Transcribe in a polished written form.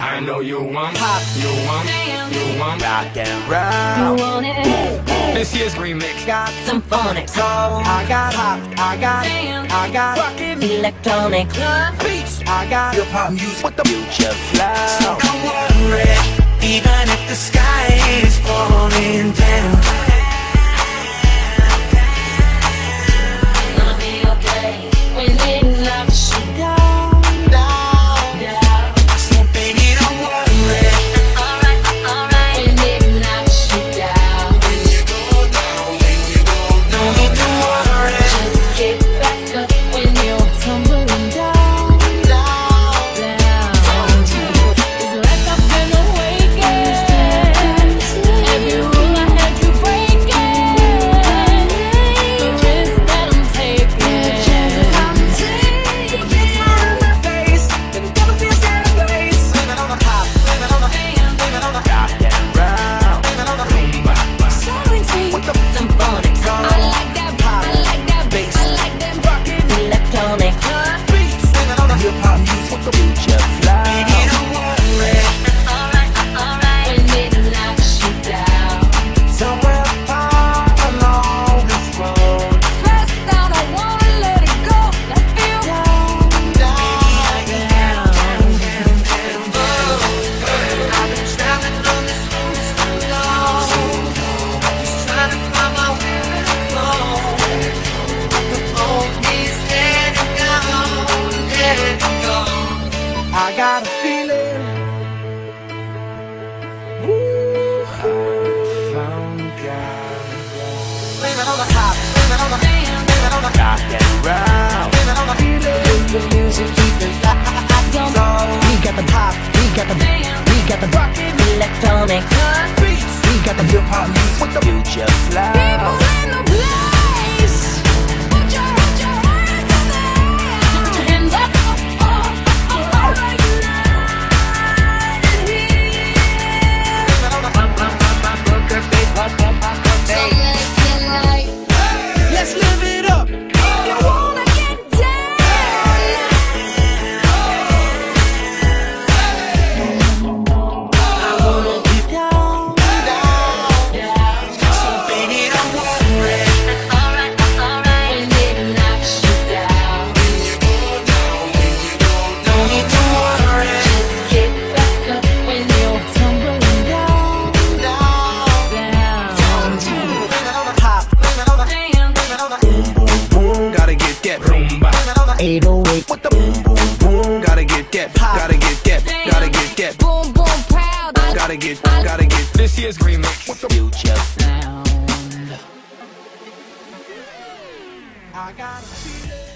I know you want pop, you want rock and roll. You want it. This year's remix got some phonics. So I got pop, I got rockin' electronic club beats. I got your pop music with the future flow. So come on, red, even if the sky is falling down. I got a feeling. Ooh, I found God. Living on the top, living on the damn, living on the rock and roll. Living on the feeling. The music keeps us alive. So we got the pop, we got the damn, we got the rockin' electronic beats. We got the hip hop music with the future flow. People in the place. What the boom boom boom, gotta get that pop, gotta get that, gotta get that boom boom proud, gotta get this year's remix with the future sound. I gotta feel it.